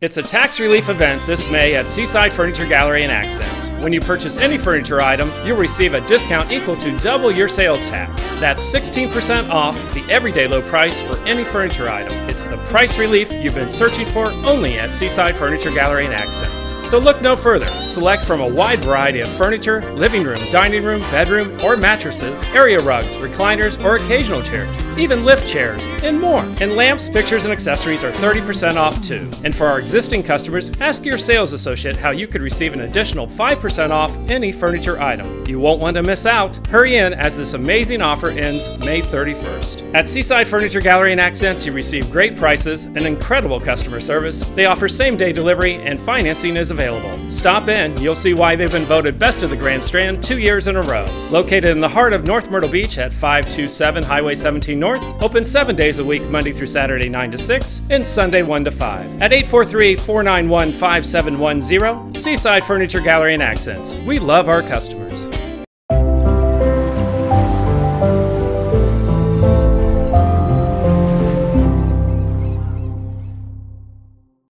It's a tax relief event this May at Seaside Furniture Gallery and Accents. When you purchase any furniture item, you'll receive a discount equal to double your sales tax. That's 16% off the everyday low price for any furniture item. It's the price relief you've been searching for only at Seaside Furniture Gallery and Accents. So look no further. Select from a wide variety of furniture, living room, dining room, bedroom, or mattresses, area rugs, recliners, or occasional chairs, even lift chairs, and more. And lamps, pictures, and accessories are 30% off too. And for our existing customers, ask your sales associate how you could receive an additional 5% off any furniture item. You won't want to miss out. Hurry in as this amazing offer ends May 31st. At Seaside Furniture Gallery and Accents, you receive great prices and incredible customer service. They offer same-day delivery and financing is available. Stop in. You'll see why they've been voted best of the Grand Strand 2 years in a row. Located in the heart of North Myrtle Beach at 527 Highway 17 North, open 7 days a week, Monday through Saturday 9 to 6 and Sunday 1 to 5. At 843-491-5710, Seaside Furniture Gallery and Accents. We love our customers.